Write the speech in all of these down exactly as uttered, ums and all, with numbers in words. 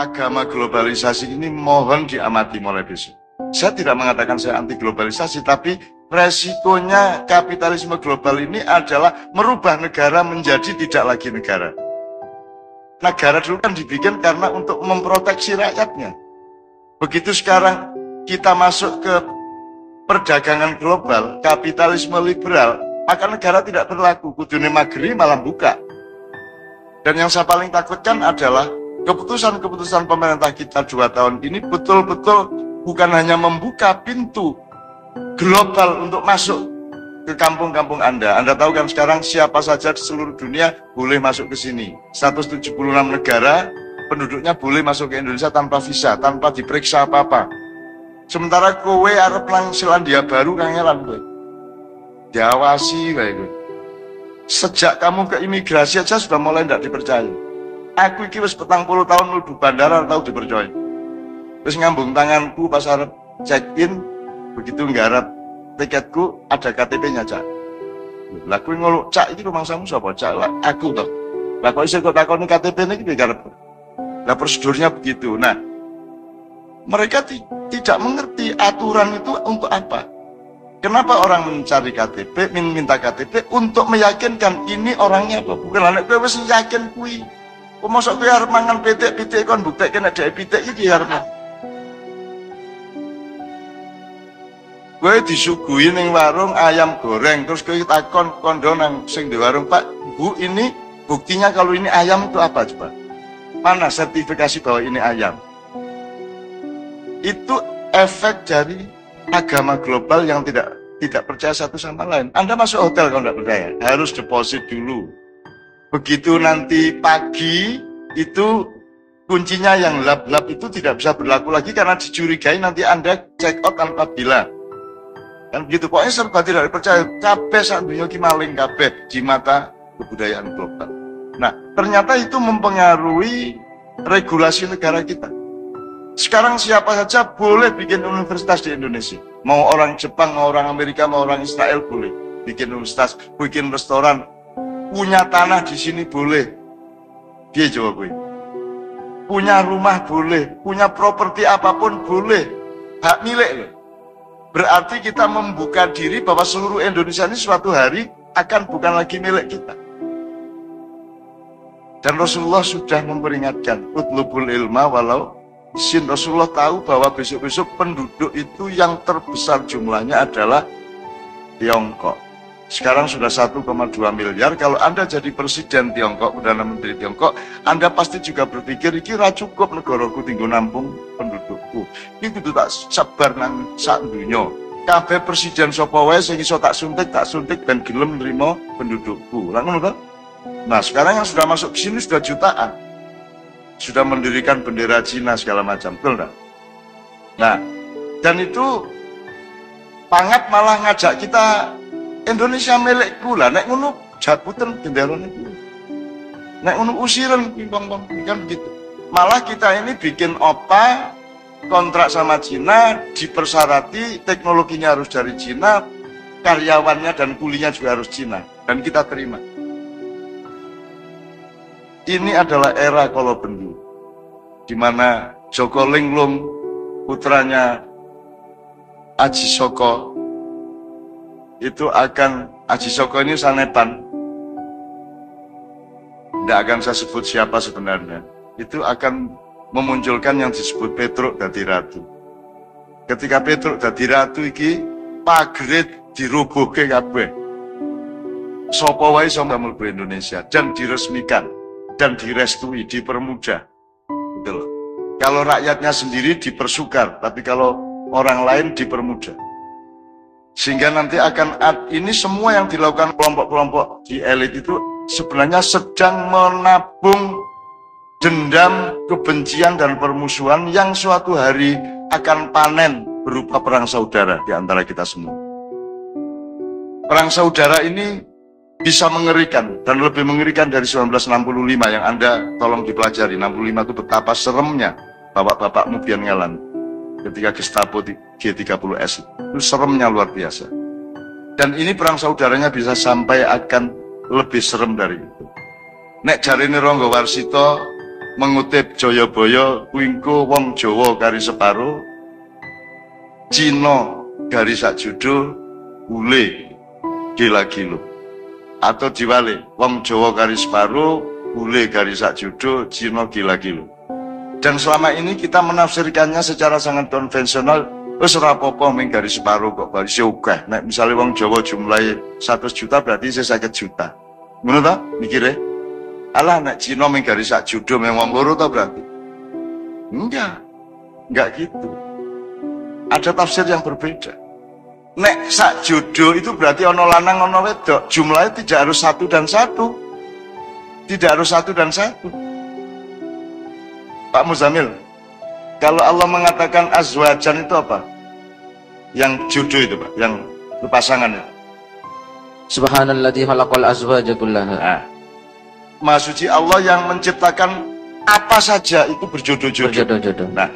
agama globalisasi ini mohon diamati mulai besok. Saya tidak mengatakan saya anti globalisasi, tapi resikonya kapitalisme global ini adalah merubah negara menjadi tidak lagi negara. Negara dulu kan dibikin karena untuk memproteksi rakyatnya. Begitu sekarang kita masuk ke perdagangan global, kapitalisme liberal, maka negara tidak berlaku, kudune mageri malah buka. Dan yang saya paling takutkan adalah keputusan-keputusan pemerintah kita dua tahun ini betul-betul bukan hanya membuka pintu global untuk masuk ke kampung-kampung Anda. Anda tahu kan sekarang siapa saja di seluruh dunia boleh masuk ke sini. seratus tujuh puluh enam negara penduduknya boleh masuk ke Indonesia tanpa visa, tanpa diperiksa apa-apa. Sementara kowe arep nang Selandia Baru kangelan kowe. Diawasi wae kowe. Sejak kamu ke imigrasi aja sudah mulai tidak dipercaya. Aku iki wis petang puluh tahun mlebu bandara tau dipercaya. Terus ngambung tanganku pas arep check-in, begitu nggarap tiketku ada K T P-nya, Cak. Lah kuwi ngolok, Cak iki rumangsamu sapa, Cak? Lah aku to. Lah kok isih kok takoni K T P-ne iki digarap. Lah prosedurnya begitu. Nah, mereka tidak mengerti aturan itu untuk apa. Kenapa orang mencari K T P, minta K T P untuk meyakinkan ini orangnya apa? Bukan anak gue wis yakin kuwi. Mosok kowe arep mangan pitik-pitik kon buktekke nek dhek pitik iki arep. Kowe disuguhi ning warung ayam goreng terus kowe takon kondo nang sing di warung, "Pak, Bu, ini buktinya kalau ini ayam itu apa coba? Mana sertifikasi bahwa ini ayam?" Itu efek dari agama global yang tidak tidak percaya satu sama lain. Anda masuk hotel kalau tidak percaya, harus deposit dulu. Begitu nanti pagi itu kuncinya yang lab-lab itu tidak bisa berlaku lagi karena dicurigai nanti Anda check out tanpa bilang. Dan begitu pokoknya serba tidak dipercaya. Kabeh sak donya ki maling kabeh di mata kebudayaan global. Nah, ternyata itu mempengaruhi regulasi negara kita. Sekarang siapa saja boleh bikin universitas di Indonesia. Mau orang Jepang, mau orang Amerika, mau orang Israel boleh bikin universitas, bikin restoran, punya tanah di sini boleh. Dia jawab gue. Punya rumah boleh, punya properti apapun boleh. Hak milik loh. Berarti kita membuka diri bahwa seluruh Indonesia ini suatu hari akan bukan lagi milik kita. Dan Rasulullah sudah memperingatkan, utlubul ilma walau Sin. Rasulullah tahu bahwa besok-besok penduduk itu yang terbesar jumlahnya adalah Tiongkok. Sekarang sudah satu koma dua miliar. Kalau Anda jadi presiden Tiongkok, Perdana Menteri Tiongkok, Anda pasti juga berpikir, "Iki ra cukup negaraku tinggo nampung pendudukku. Iki kudu tak sebar nang sak donya. Kabeh presiden sapa wae sing iso tak suntik, tak suntik ben gelem nrimo pendudukku." Lah ngono ta? Nah, sekarang yang sudah masuk ke sini sudah jutaan. Sudah mendirikan bendera Cina segala macam, betul nggak? Nah, dan itu Pangat malah ngajak kita, Indonesia milikku lah, nek ngono jatputan bendera niku, nek ngono usiran bong-bong kan begitu. Malah kita ini bikin O P A kontrak sama Cina, dipersarati teknologinya harus dari Cina, karyawannya dan kulinya juga harus Cina, dan kita terima. Ini adalah era kolobendu, di mana Joko Linglung, putranya Aji Soko, itu akan, Aji Soko ini sanepan, tidak akan saya sebut siapa sebenarnya, itu akan memunculkan yang disebut Petruk dadi Ratu. Ketika Petruk dadi Ratu iki, pagret dirubuhke kabeh, sapa wae sing mlebu Indonesia dan diresmikan. Dan direstui, dipermudah. Betul. Kalau rakyatnya sendiri dipersukar, tapi kalau orang lain dipermudah. Sehingga nanti akan, ini semua yang dilakukan kelompok-kelompok di elit itu sebenarnya sedang menabung dendam, kebencian, dan permusuhan yang suatu hari akan panen berupa perang saudara di antara kita semua. Perang saudara ini bisa mengerikan, dan lebih mengerikan dari seribu sembilan ratus enam puluh lima yang Anda tolong dipelajari. enam puluh lima itu betapa seremnya bapak-bapakmu Bian Ngalan ketika Gestapo G tiga puluh S itu seremnya luar biasa. Dan ini perang saudaranya bisa sampai akan lebih serem dari itu. Nek jarene Ranggawarsita mengutip Jayabaya, wingko wong Jawa garis separo, Cina garis sak judul, ule gila-gilo. Atau diwale, wong Jawa garis separo, ule garis sak judul, Cina gila-gilo. Dan selama ini kita menafsirkannya secara sangat konvensional. Wis ora apa-apa mung garis separo kok garis akeh. Nek misale wong Jawa jumlahe seratus juta berarti isih seket juta. Ngono ta mikire? Alah anak Cina ming garis sak judul memang loro ta berarti? Enggak. Enggak gitu. Ada tafsir yang berbeda. Nek sak judul itu berarti ono lanang ono wedok. Jumlahnya tidak harus satu dan satu. Tidak harus satu dan satu. Pak Muzamil, kalau Allah mengatakan azwajan itu apa? Yang judul itu, Pak, yang pasangan itu. Subhanalladzi khalaqal azwaja kullaha. Maha Suci Allah yang menciptakan apa saja itu berjodoh-jodoh. Nah,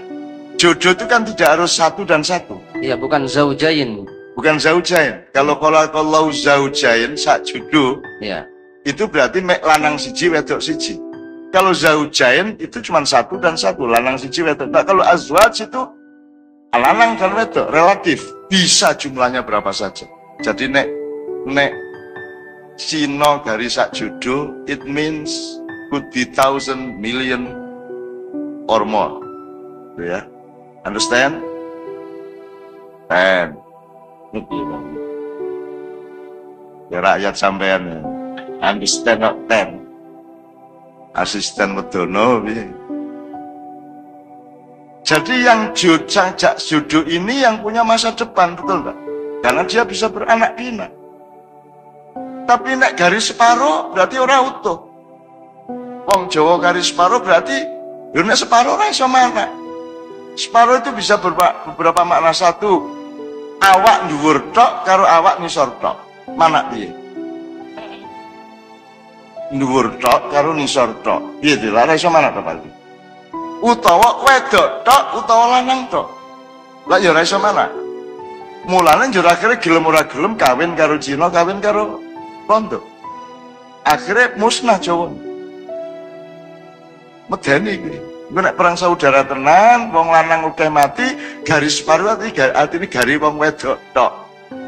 jodoh itu kan tidak harus satu dan satu. Iya, bukan zaujain. Bukan zaujain. Kalau kalau kalau zaujain sak jodoh, ya. Itu berarti mek lanang siji wedok siji. Kalau zaujain itu cuma satu dan satu, lanang siji wedok. Nah, kalau azwaj itu lanang dan wedok relatif, bisa jumlahnya berapa saja. Jadi nek nek Cina garis sak judul, it means could be thousand million or more, ya, yeah. Understand? And ya rakyat sampean, understand not ten, asisten wedono, yeah. Jadi yang jujang jak judul ini yang punya masa depan, betul nggak? Karena dia bisa beranak pinak. Tapi nek garis separo berarti ora utuh. Wong Jawa garis separo berarti yo nek separo ora iso manak. Separo itu bisa beberapa makna. Satu, awak dhuwur tok karo awak ngisor tok. Manak piye? Dhuwur tok karo ngisor tok. Piye dilarang iso manak ta berarti? Utawa wedok tok utawa lanang tok. Lah yo ora iso manak. Mulane yo akhire gelem ora gelem kawin karo Cina, kawin karo Rondo, akhirnya musnah Jawa. Medeni iki. Nek perang saudara tenan, wong lanang udah mati, garis paru ati ini garis wong wedok tok.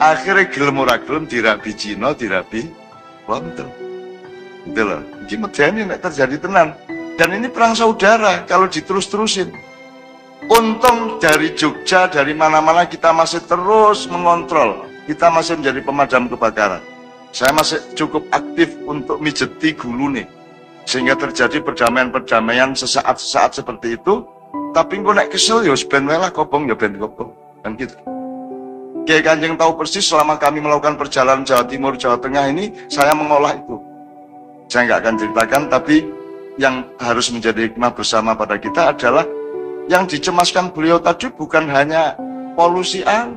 Akhirnya gelem ora gelem dirabi Cina, dirabi Rondo. Gitu loh. Iki medeni nek terjadi tenan. Dan ini perang saudara kalau diterus-terusin. Untung dari Jogja, dari mana-mana kita masih terus mengontrol. Kita masih menjadi pemadam kebakaran. Saya masih cukup aktif untuk mijeti gulune sehingga terjadi perdamaian-perdamaian sesaat-sesaat seperti itu. Tapi engko nek kesel ya ben welah kobong ya ben kobong. Dan gitu. Kiai Kanjeng tahu persis selama kami melakukan perjalanan Jawa Timur, Jawa Tengah ini saya mengolah itu. Saya nggak akan ceritakan, tapi yang harus menjadi hikmah bersama pada kita adalah yang dicemaskan beliau tadi bukan hanya polusi alam,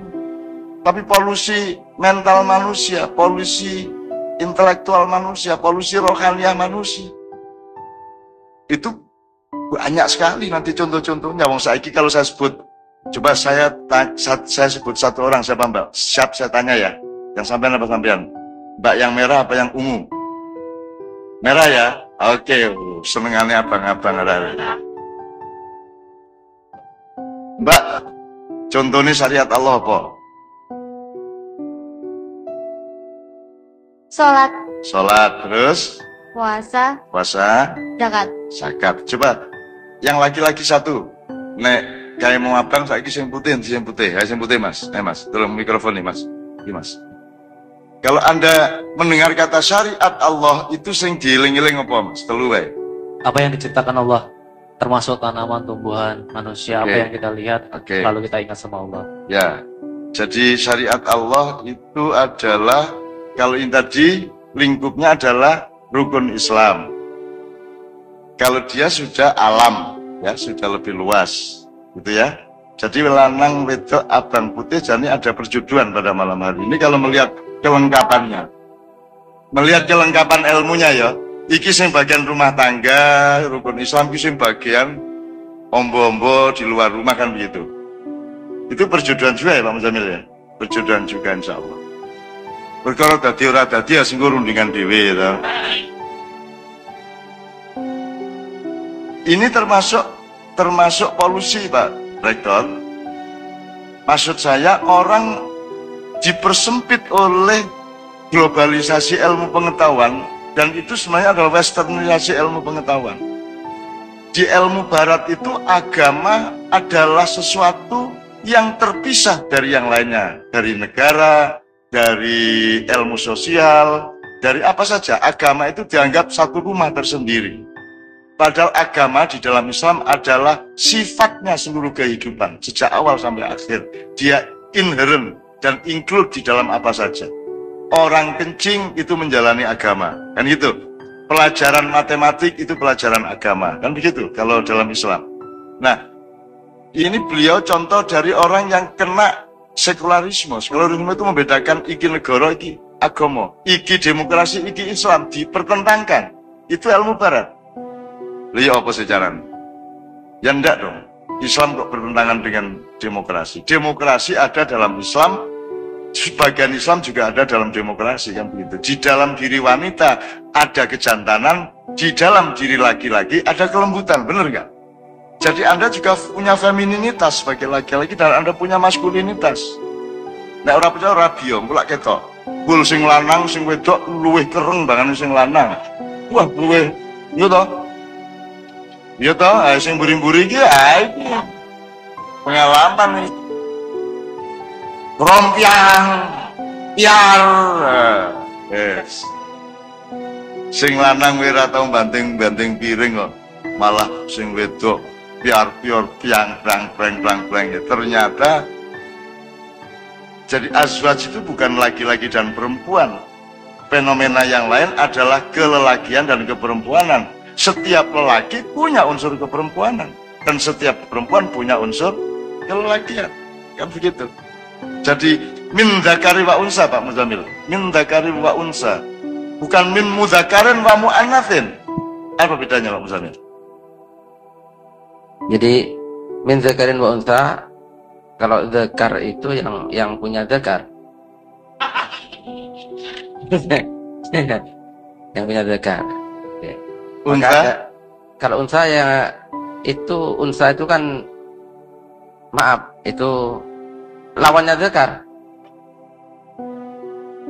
tapi polusi mental manusia, polusi intelektual manusia, polusi rohaniah manusia. Itu banyak sekali nanti contoh-contohnya. Wong saiki kalau saya sebut, coba saya saya sebut satu orang, siapa Mbak? Siap saya tanya ya. Yang sampean apa sampean? Mbak yang merah apa yang ungu? Merah ya? Oke, senengane abang-abang. Mbak, contohnya syariat Allah apa? Sholat. Sholat, terus? Puasa. Puasa. Zakat. Zakat. Coba, yang laki-laki satu. Nek, kayak mau abang, saya kisah yang putih, yang putih. Ya, yang putih, Mas. Eh, Mas, tolong mikrofon nih, Mas. Ini, Mas. Kalau Anda mendengar kata syariat Allah, itu sing dieling-eling apa, Mas? Telu wae. Apa yang diciptakan Allah, termasuk tanaman, tumbuhan, manusia, okay. Apa yang kita lihat, okay. Lalu kita ingat sama Allah. Ya, jadi syariat Allah itu adalah, kalau ini tadi lingkupnya adalah rukun Islam. Kalau dia sudah alam, ya sudah lebih luas, gitu ya. Jadi lanang, wedok, abang, putih, jadi ada perjuduan pada malam hari ini. Kalau melihat kelengkapannya, melihat kelengkapan ilmunya ya. Iki sing bagian rumah tangga, rukun Islam, iki sing bagian ombo-ombo di luar rumah kan begitu. Itu perjuduan juga ya Pak Muzamil ya. Perjuduan juga insya Allah. Perkara dadi ora dadi ya sing rundingan dhewe ta. Ini termasuk termasuk polusi, Pak Rektor. Maksud saya orang dipersempit oleh globalisasi ilmu pengetahuan, dan itu sebenarnya adalah westernisasi ilmu pengetahuan. Di ilmu barat itu agama adalah sesuatu yang terpisah dari yang lainnya, dari negara, dari ilmu sosial, dari apa saja. Agama itu dianggap satu rumah tersendiri. Padahal agama di dalam Islam adalah sifatnya seluruh kehidupan, sejak awal sampai akhir. Dia inherent dan include di dalam apa saja. Orang kencing itu menjalani agama, kan gitu. Pelajaran matematik itu pelajaran agama, kan begitu kalau dalam Islam. Nah, ini beliau contoh dari orang yang kena sekularisme. Sekularisme itu membedakan iki negara, iki agama, iki demokrasi, iki Islam, dipertentangkan. Itu ilmu barat. Lihat apa sejalan? Ya enggak dong. Islam kok bertentangan dengan demokrasi. Demokrasi ada dalam Islam, sebagian Islam juga ada dalam demokrasi, kan begitu. Di dalam diri wanita ada kejantanan, di dalam diri laki-laki ada kelembutan, bener nggak? Jadi Anda juga punya femininitas sebagai laki-laki dan Anda punya maskulinitas. Nah, ora percaya ora biyo, kula ketok. Bul sing lanang sing wedok luwih keren banget sing lanang. Wah, luwih yo to. Ya toh, sing buri-buri iki ae pengalaman iki. Rompiang piar. Yes. Sing lanang ora tau banting-banting piring kok. Malah sing wedok piar-pior piang prang prang prang prang. Ternyata jadi azwaj itu bukan laki-laki dan perempuan. Fenomena yang lain adalah kelelakian dan keperempuanan. Setiap lelaki punya unsur keperempuanan, dan setiap perempuan punya unsur kelelakian, kan begitu. Jadi min dzakari wa unsa, Pak Muzamil, min dzakari wa unsa, bukan min mudzakarin wa muannatsin. Apa bedanya, Pak Muzamil? Jadi min dzakarin wa unsa, kalau dzakar itu yang yang punya dzakar. Yang punya dzakar. Unsa? Ada, kalau unsa ya itu unsa itu kan maaf itu lawannya dzakar.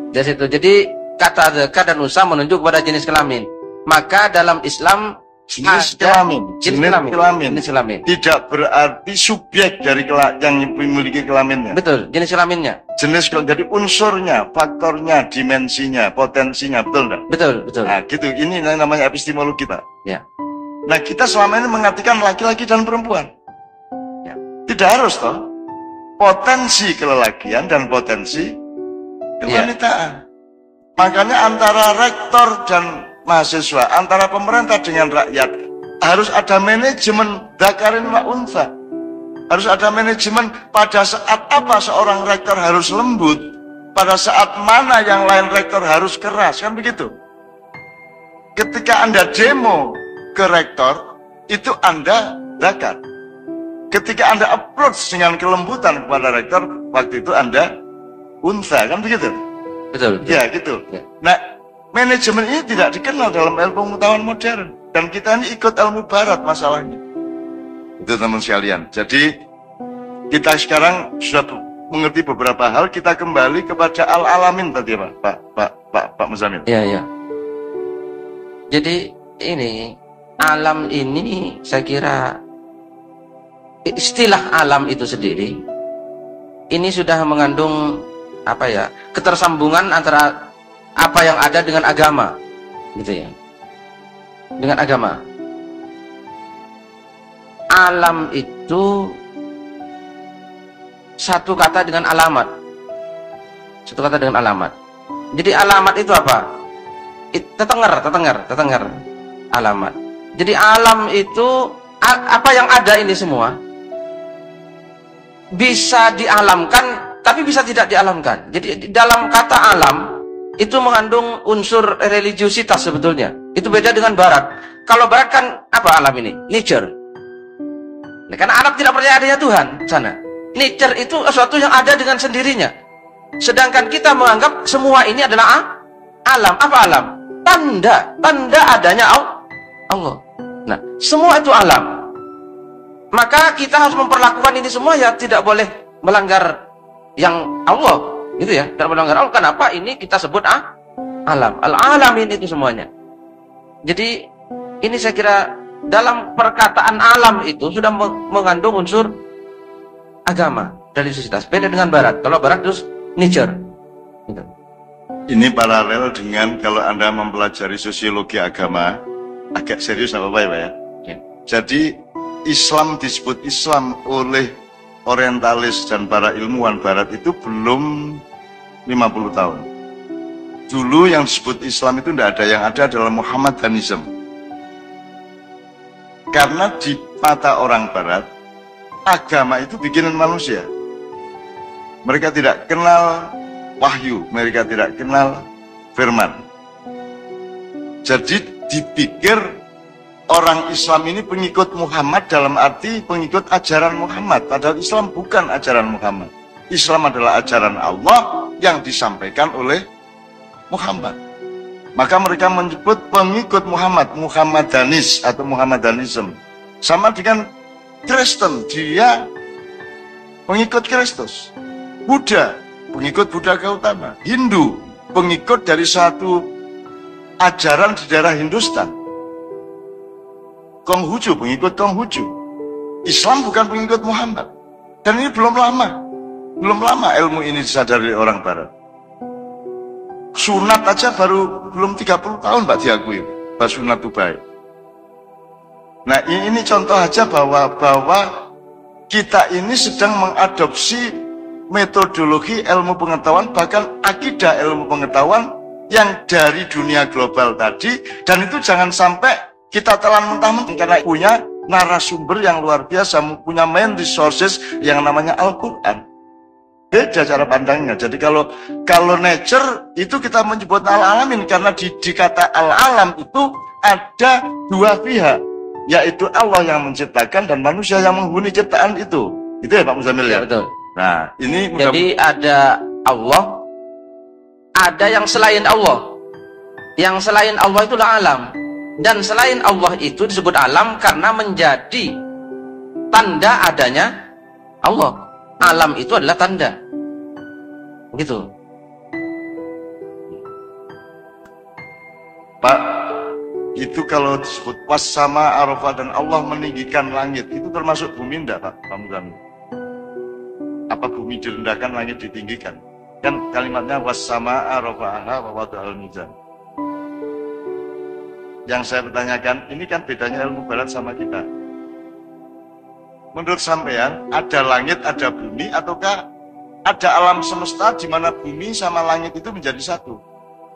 Dari situ jadi kata dzakar dan unsa menunjuk pada jenis kelamin. Maka dalam Islam jenis kelamin, jenis kelamin, jenis kelamin tidak berarti subjek dari yang memiliki kelaminnya. Betul, jenis kelaminnya. Jenis kelamin jadi unsurnya, faktornya, dimensinya, potensinya, betul enggak? Betul, betul. Nah, gitu. Ini namanya epistemologi, Pak. Ya. Nah, kita selama ini mengartikan laki-laki dan perempuan. Ya. Tidak harus toh. Potensi kelelakian dan potensi kewanitaan. Ya. Makanya antara rektor dan mahasiswa, antara pemerintah dengan rakyat harus ada manajemen dzakarin wa unsa. Harus ada manajemen pada saat apa seorang rektor harus lembut, pada saat mana yang lain rektor harus keras, kan begitu. Ketika Anda demo ke rektor, itu Anda zakar. Ketika Anda approach dengan kelembutan kepada rektor, waktu itu Anda unsa, kan begitu. Betul, betul. Ya, gitu. Ya. Nah, manajemen ini tidak dikenal dalam ilmu pengetahuan modern. Dan kita ini ikut ilmu barat masalahnya. Itu teman sekalian. Jadi kita sekarang sudah mengerti beberapa hal. Kita kembali kepada al-alamin tadi, Pak Pak Pak Pak, Pak Muzamil. Iya, iya. Jadi ini alam ini saya kira istilah alam itu sendiri ini sudah mengandung apa ya ketersambungan antara apa yang ada dengan agama, gitu ya. Dengan agama. Alam itu satu kata dengan alamat. Satu kata dengan alamat. Jadi alamat itu apa? Tetenger, tetenger, tetenger. Alamat. Jadi alam itu apa yang ada ini semua bisa dialamkan, tapi bisa tidak dialamkan. Jadi dalam kata alam itu mengandung unsur religiusitas sebetulnya. Itu beda dengan barat. Kalau barat kan apa alam ini? Nature. Nah, karena Arab tidak percaya adanya Tuhan sana. Nature itu sesuatu yang ada dengan sendirinya. Sedangkan kita menganggap semua ini adalah alam. Apa alam? Tanda, tanda adanya Allah. Nah, semua itu alam. Maka kita harus memperlakukan ini semua ya, tidak boleh melanggar yang Allah, gitu ya. Tidak melanggar Allah. Kenapa ini kita sebut ah? alam? Al-alamin itu semuanya. Jadi ini saya kira dalam perkataan alam itu sudah mengandung unsur agama, religiositas. Beda dengan barat. Kalau barat terus nature. Gitu. Ini paralel dengan kalau Anda mempelajari sosiologi agama. Agak serius apa Pak ya? ya? Jadi Islam disebut Islam oleh orientalis dan para ilmuwan barat itu belum lima puluh tahun. Dulu yang disebut Islam itu tidak ada, yang ada adalah Muhammadanism. Karena di mata orang barat, agama itu bikinan manusia. Mereka tidak kenal wahyu, mereka tidak kenal firman. Jadi dipikir orang Islam ini pengikut Muhammad dalam arti pengikut ajaran Muhammad. Padahal Islam bukan ajaran Muhammad. Islam adalah ajaran Allah yang disampaikan oleh Muhammad. Maka mereka menyebut pengikut Muhammad, Muhammadanis atau Muhammadanism. Sama dengan Kristen, dia pengikut Kristus. Buddha, pengikut Buddha Gautama. Hindu, pengikut dari satu ajaran di daerah Hindustan. Konghucu, pengikut Konghucu. Islam bukan pengikut Muhammad. Dan ini belum lama. Belum lama ilmu ini disadari orang barat. Sunat aja baru belum tiga puluh tahun Pak diakui. Pak sunat itu baik. Nah ini contoh aja bahwa bahwa kita ini sedang mengadopsi metodologi ilmu pengetahuan, bahkan akidah ilmu pengetahuan yang dari dunia global tadi. Dan itu jangan sampai kita telan mentah-mentah, karena punya narasumber yang luar biasa, punya main resources yang namanya Al-Quran. Beda cara pandangnya. Jadi kalau kalau nature itu kita menyebut al-alamin, karena di, di kata al-alam itu ada dua pihak, yaitu Allah yang menciptakan dan manusia yang menghuni ciptaan itu. Itu ya Pak Muzamil ya? Betul. Nah ini jadi ada Allah, ada yang selain Allah. Yang selain Allah itulah alam. Dan selain Allah itu disebut alam karena menjadi tanda adanya Allah. Alam itu adalah tanda. Begitu. Pak, itu kalau disebut was sama arafah dan Allah meninggikan langit, itu termasuk bumi enggak Pak? Apa bumi direndahkan, langit ditinggikan? Kan kalimatnya wassama'a rafa'aha wa wada'al mizan. Yang saya pertanyakan, ini kan bedanya ilmu barat sama kita. Menurut sampean, ada langit, ada bumi, ataukah ada alam semesta di mana bumi sama langit itu menjadi satu?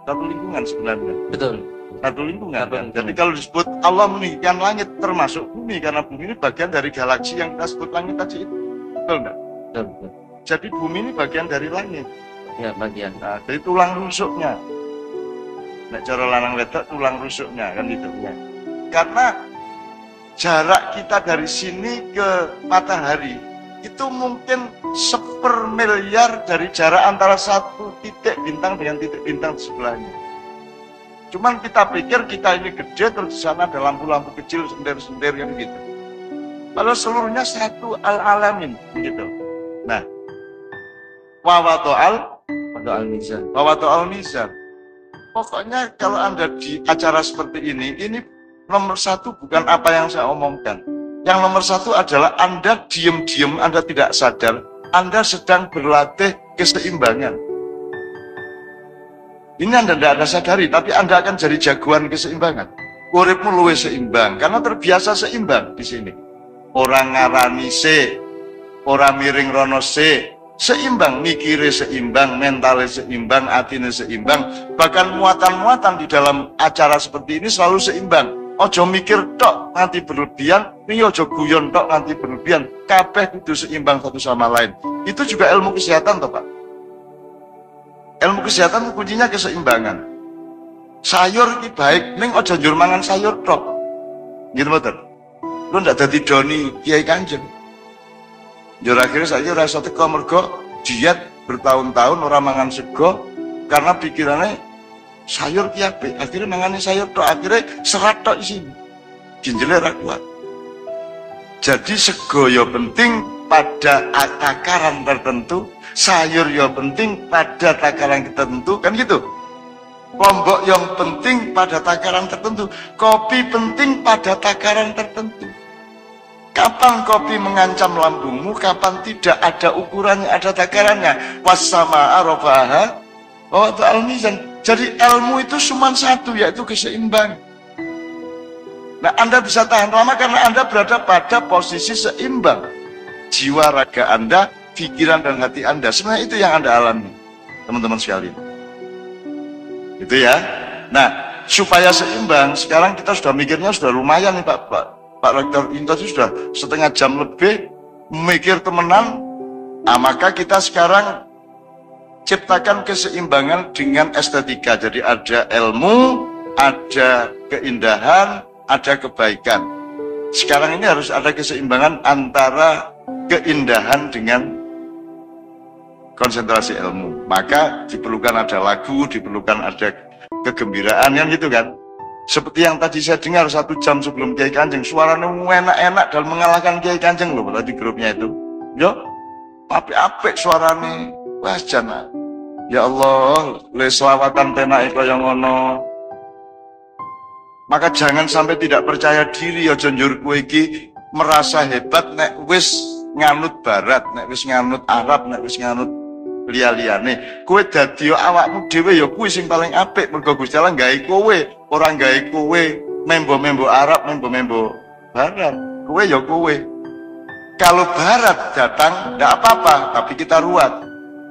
Satu lingkungan sebenarnya. Betul. Satu lingkungan. Satu lingkungan. Kan? Jadi kalau disebut Allah meninggikan langit termasuk bumi, karena bumi ini bagian dari galaksi yang kita sebut langit tadi itu. Betul enggak? Betul. Betul. Jadi bumi ini bagian dari langit. Ya, bagian. Nah, dari tulang rusuknya. Nah, cara lanang wedok tulang rusuknya kan gitu ya. Karena jarak kita dari sini ke matahari itu mungkin seper miliar dari jarak antara satu titik bintang dengan titik bintang di sebelahnya. Cuman kita pikir kita ini gede, terus di sana ada lampu-lampu kecil sender-sender kan gitu. Padahal seluruhnya satu al-alamin gitu. Nah, wawato'al Al-Mizan. Wawato'al Mizan. Pokoknya kalau Anda di acara seperti ini, ini nomor satu bukan apa yang saya omongkan. Yang nomor satu adalah Anda diem-diem, Anda tidak sadar, Anda sedang berlatih keseimbangan. Ini Anda tidak ada sadari, tapi Anda akan jadi jagoan keseimbangan. Uripmu luwe seimbang, karena terbiasa seimbang di sini. Orang ngarani se, orang miring rono se. Seimbang, mikire seimbang, mentale seimbang, atine seimbang. Bahkan muatan-muatan di dalam acara seperti ini selalu seimbang. Ojo mikir tok nganti berlebihan, nih ojo guyon tok nganti berlebihan. Kabeh kudu seimbang satu sama lain. Itu juga ilmu kesehatan toh Pak. Ilmu kesehatan kuncinya keseimbangan. Sayur iki baik, ning ojo njur mangan sayur tok. Gitu mboten. Lu ndak dadi doni Kiai Kanjeng. Jor akhirnya saya rasa teko mergo diet bertahun-tahun orang mangan sego karena pikirannya sayur kiape, akhirnya mangane sayur tok, akhirnya serat tok isine. ginjele ra kuat. Jadi sego ya penting pada takaran tertentu, sayur ya penting pada takaran tertentu, kan gitu. Lombok yang penting pada takaran tertentu, kopi penting pada takaran tertentu. Kapan kopi mengancam lambungmu, kapan tidak, ada ukurannya, ada takarannya. Wassama arofaha wa ta'al mizan. Jadi ilmu itu cuma satu, yaitu keseimbangan. Nah, Anda bisa tahan lama karena Anda berada pada posisi seimbang. Jiwa, raga Anda, pikiran dan hati Anda. Sebenarnya itu yang Anda alami, teman-teman sekalian. Gitu ya. Nah, supaya seimbang, sekarang kita sudah mikirnya sudah lumayan nih Pak Pak. Pak Rektor Intos sudah setengah jam lebih mikir temenan. Nah, maka kita sekarang ciptakan keseimbangan dengan estetika. Jadi ada ilmu, ada keindahan, ada kebaikan. Sekarang ini harus ada keseimbangan antara keindahan dengan konsentrasi ilmu. Maka diperlukan ada lagu, diperlukan ada kegembiraan, kan gitu kan. Seperti yang tadi saya dengar satu jam sebelum Kiai Kanjeng, suaranya enak-enak dan mengalahkan Kiai Kanjeng loh tadi grupnya itu. Yo, apik-apik suarane, wah jana. Ya Allah, le selawatan tenak kaya ngono. Maka jangan sampai tidak percaya diri ya njur kowe iki merasa hebat nek wis nganut barat, nek wis nganut Arab, nek wis nganut liya-liyane. Kowe dadi awakmu dhewe ya kuwi sing paling apik, mergo Gusti Allah gawe kowe, ora gawe kowe membo-membo Arab, membo-membo barat. Kowe ya kowe. Kalau barat datang ndak apa-apa, tapi kita ruat.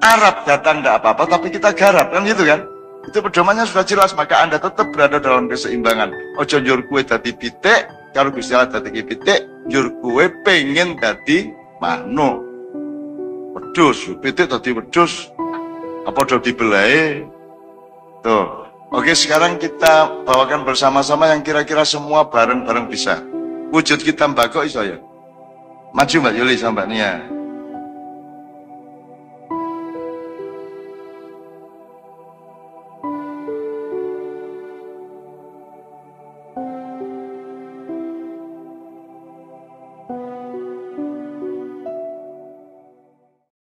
Arab datang ndak apa-apa, tapi kita garap, kan gitu kan? Itu pedomannya sudah jelas, maka Anda tetap berada dalam keseimbangan. Ojo njur kowe dadi pitik, karo Gusti Allah dadi pitik, njur kowe pengen dadi manuk. Wedhus, pitik tadi wedhus, apa udah dibelai? Tuh, oke sekarang kita bawakan bersama-sama yang kira-kira semua bareng-bareng bisa. Wujud kita mbakok iso ya? Maju Mbak Yuli sama Mbak Nia.